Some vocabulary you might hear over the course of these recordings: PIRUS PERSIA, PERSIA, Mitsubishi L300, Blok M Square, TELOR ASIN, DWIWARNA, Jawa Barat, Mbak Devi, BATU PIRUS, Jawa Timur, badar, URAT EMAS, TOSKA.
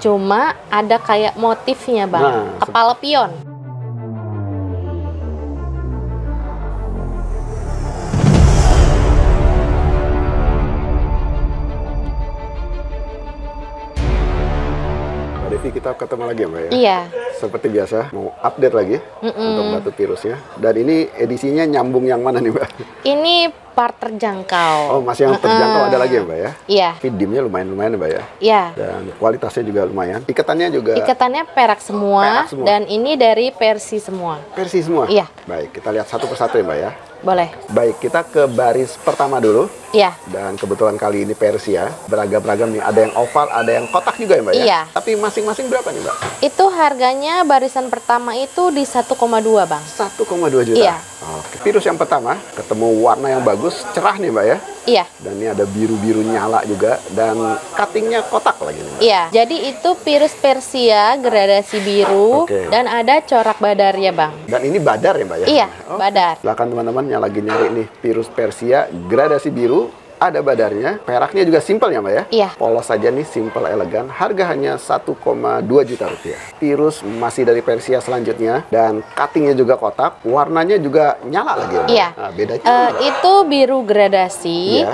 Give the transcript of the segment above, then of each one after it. Cuma ada kayak motifnya, Bang. Nah, kepala pion. Mbak Devi, kita ketemu lagi ya, Mbak ya? Iya. Seperti biasa, mau update lagi untuk batu pirusnya. Dan ini edisinya nyambung yang mana nih, Mbak? Ini part terjangkau. Oh, masih yang terjangkau ada lagi ya, Mbak ya? Iya. Tapi dimnya lumayan-lumayan ya, Mbak ya? Iya. Dan kualitasnya juga lumayan. Iketannya juga? Iketannya perak semua. Perak semua. Dan ini dari Persia semua. Persia semua? Iya. Baik, kita lihat satu persatu ya, Mbak ya? Boleh. Baik, kita ke baris pertama dulu. Iya. Dan kebetulan kali ini Persia. Beragam-ragam nih, ada yang oval, ada yang kotak juga ya, Mbak ya? Iya. Tapi masing-masing berapa nih, Mbak? Itu harganya barisan pertama itu di 1,2, Bang. 1,2 juta? Iya. Oke. Pirus yang pertama, ketemu warna yang bagus. Cerah nih, Mbak ya? Iya. Dan ini ada biru-biru nyala juga. Dan cuttingnya kotak lagi nih, Mbak. Iya. Jadi itu Pirus Persia gradasi biru. Okay. Dan ada corak badarnya, Bang. Dan ini badar ya, Mbak ya? Iya, badar. Silahkan teman-teman yang lagi nyari nih Pirus Persia gradasi biru. Ada badarnya, peraknya juga simple ya, Mbak ya? Iya. Polos saja nih, simple, elegan. Harga hanya 1,2 juta rupiah. Pirus masih dari Persia selanjutnya. Dan cuttingnya juga kotak. Warnanya juga nyala lagi ya, Mbak? Iya. Nah, bedanya itu biru gradasi. Iya.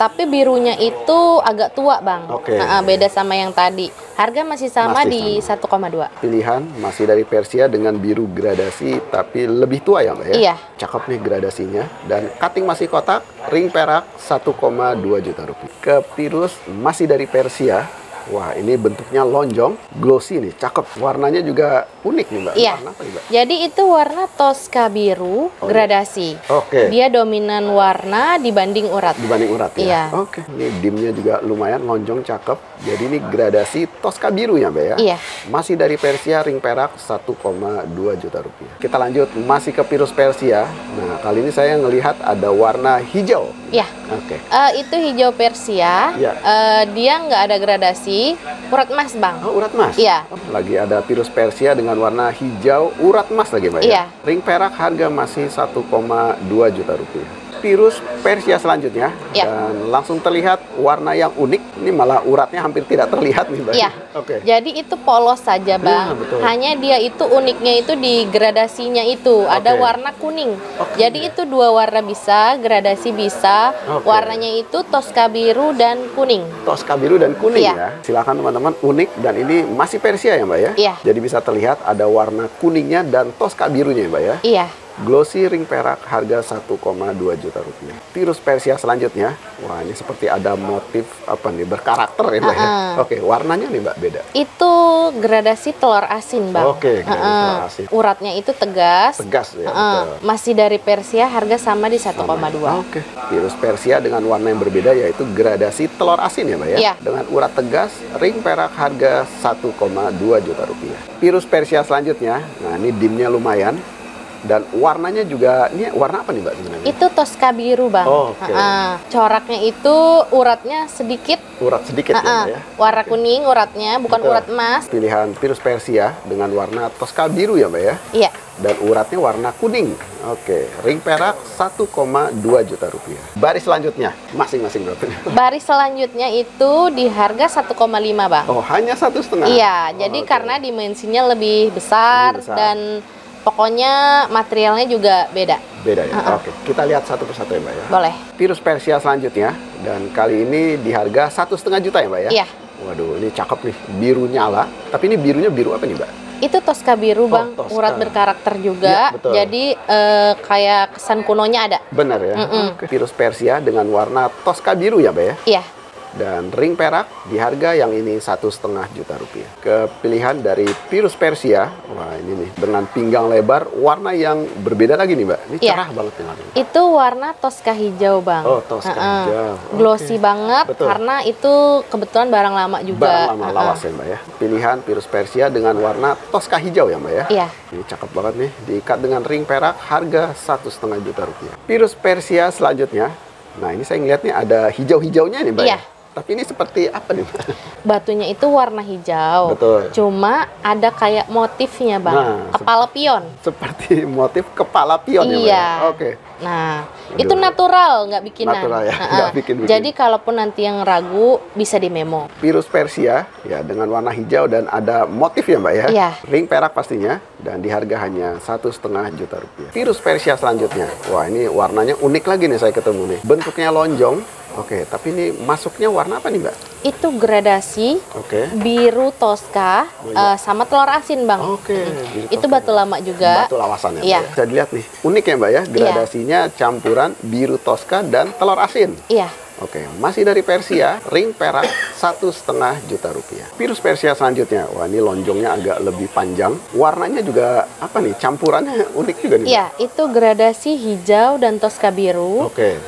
Tapi birunya itu agak tua, Bang. Oke. Beda sama yang tadi. Harga masih sama di 1,2. Pilihan masih dari Persia dengan biru gradasi. Tapi lebih tua ya, Mbak ya? Iya. Cakep nih gradasinya. Dan cutting masih kotak. Ring perak 1,2 juta rupiah. Ke Pirus masih dari Persia. Wah, ini bentuknya lonjong, glossy nih, cakep. Warnanya juga unik nih, Mbak. Iya. Warna apa nih, Mbak? Jadi itu warna Tosca biru gradasi. Oke. Dia dominan warna dibanding urat. Dibanding urat ya. Iya. Oke. Ini dimnya juga lumayan lonjong, cakep. Jadi ini gradasi Tosca biru ya, Mbak ya? Iya. Masih dari Persia, ring perak 1,2 juta rupiah. Kita lanjut masih ke Pirus Persia. Nah, kali ini saya ngelihat ada warna hijau. Iya. Oke. Itu hijau Persia. Iya. Dia nggak ada gradasi. Urat emas, Bang. Oh, urat emas? Iya. Lagi ada Pirus Persia dengan warna hijau urat emas lagi, Mbak. Iya. Ya? Ring perak harga masih 1,2 juta rupiah. Pirus Persia selanjutnya. Iya. Dan langsung terlihat warna yang unik. Ini malah uratnya hampir tidak terlihat nih, Mbak. Iya. Oke. Jadi itu polos saja, Bang. Betul. Hanya dia itu uniknya itu di gradasinya itu. Ada warna kuning. Jadi itu dua warna bisa, gradasi bisa. Warnanya itu Tosca biru dan kuning. Tosca biru dan kuning ya. Silakan teman-teman, unik. Dan ini masih Persia ya, Mbak ya? Iya. Jadi bisa terlihat ada warna kuningnya dan Tosca birunya ya, Mbak ya? Iya. Glossy ring perak harga 1,2 juta rupiah. Pirus Persia selanjutnya. Wah, ini seperti ada motif apa nih, berkarakter ya, Mbak ya? Oke, warnanya nih, Mbak, beda. Itu gradasi telur asin, Bang. Oke, gradasi telur asin. Uratnya itu tegas. Tegas ya. Masih dari Persia, harga sama di 1,2. Oke. Pirus Persia dengan warna yang berbeda yaitu gradasi telur asin ya, Mbak ya? Iya. Dengan urat tegas, ring perak harga 1,2 juta rupiah. Pirus Persia selanjutnya. Nah, ini dimnya lumayan. Dan warnanya juga, ini warna apa nih, Mbak? Sebenarnya? Itu Tosca biru, Bang. Coraknya itu uratnya sedikit. Urat sedikit ya? Warna kuning uratnya, bukan urat emas. Pilihan Pirus Persia dengan warna Tosca biru ya, Mbak ya? Iya. Dan uratnya warna kuning. Oke, ring perak 1,2 juta rupiah. Baris selanjutnya, masing-masing berapa? Baris selanjutnya itu di harga 1,5, Bang. Oh, hanya 1,5? Iya, jadi karena dimensinya lebih besar, dan pokoknya materialnya juga beda. Beda ya? Oke, kita lihat satu persatu ya, Mbak ya? Boleh. Pirus Persia selanjutnya. Dan kali ini di harga 1,5 juta ya, Mbak ya? Iya. Waduh, ini cakep nih, biru nyala. Tapi ini birunya biru apa nih, Mbak? Itu Tosca biru, Bang. Tosca. Urat berkarakter juga. Ya, jadi kayak kesan kunonya ada. Benar ya? Pirus Persia dengan warna Tosca biru ya, Mbak ya? Iya. Dan ring perak di harga yang ini 1,5 juta rupiah. Kepilihan dari Pirus Persia. Wah, ini nih dengan pinggang lebar, warna yang berbeda lagi nih, Mbak. Ini cerah banget nih warnanya. Itu warna Tosca hijau, Bang. Oh, Tosca hijau. Glossy banget. Betul. Karena itu kebetulan barang lama juga. Barang lama lawas ya, Mbak ya. Pilihan Pirus Persia dengan warna Tosca hijau ya, Mbak ya. Iya. Ini cakep banget nih. Diikat dengan ring perak harga 1,5 juta rupiah. Pirus Persia selanjutnya. Nah, ini saya ngeliatnya ada hijau-hijaunya nih, Mbak. Iya. Tapi ini seperti apa nih? Batunya itu warna hijau. Betul. Cuma ada kayak motifnya, Bang. Nah, kepala pion. Seperti motif kepala pion ya, Bang? Iya. Oke. Nah, aduh, itu natural, nggak bikinan. Natural ya, nggak bikin-bikin. Jadi kalaupun nanti yang ragu, bisa dimemo. Pirus Persia, ya, dengan warna hijau dan ada motif ya, Mbak ya? Iya. Ring perak pastinya, dan di harga hanya 1,5 juta rupiah. Pirus Persia selanjutnya. Wah, ini warnanya unik lagi nih saya ketemu nih. Bentuknya lonjong. Oke, tapi ini masuknya warna apa nih, Mbak? Itu gradasi, biru toska, oh, iya, sama telur asin, Bang. Oke. Itu batu lama juga. Batu lawasan ya, Mbak? Bisa dilihat nih. Unik ya, Mbak ya? Gradasinya campuran biru toska dan telur asin. Iya. Oke, masih dari Persia, ring perak 1,5 juta rupiah. Pirus Persia selanjutnya, wah ini lonjongnya agak lebih panjang. Warnanya juga apa nih? Campurannya unik juga nih. Iya, itu gradasi hijau dan toska biru. Oke.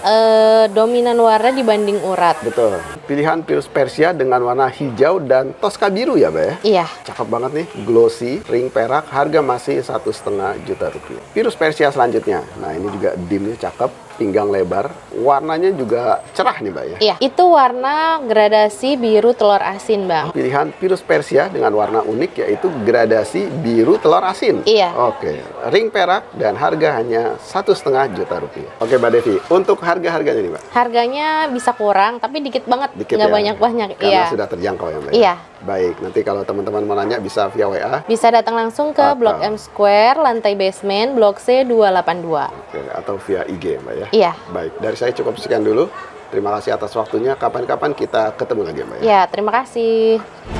Dominan warna dibanding urat. Betul. Pilihan Pirus Persia dengan warna hijau dan toska biru ya, Mbak ya? Iya. Cakep banget nih, glossy, ring perak, harga masih 1,5 juta rupiah. Pirus Persia selanjutnya, nah ini juga dimnya cakep. Pinggang lebar, warnanya juga cerah nih, Mbak ya? Iya, itu warna gradasi biru telur asin, Bang. Pilihan Pirus Persia dengan warna unik yaitu gradasi biru telur asin. Iya. Oke, ring perak dan harga hanya 1,5 juta rupiah. Oke, Mbak Devi, untuk harganya nih, Mbak? Harganya bisa kurang, tapi dikit banget, nggak banyak-banyak. Ya? Karena sudah terjangkau ya, Mbak? Iya. Baik, nanti kalau teman-teman mau nanya bisa via WA. Bisa datang langsung ke Blok M Square, lantai basement, Blok C 282. Oke, atau via IG ya, Mbak ya? Iya. Baik, dari saya cukup sekian dulu. Terima kasih atas waktunya. Kapan-kapan kita ketemu lagi, Mbak ya? Iya, terima kasih.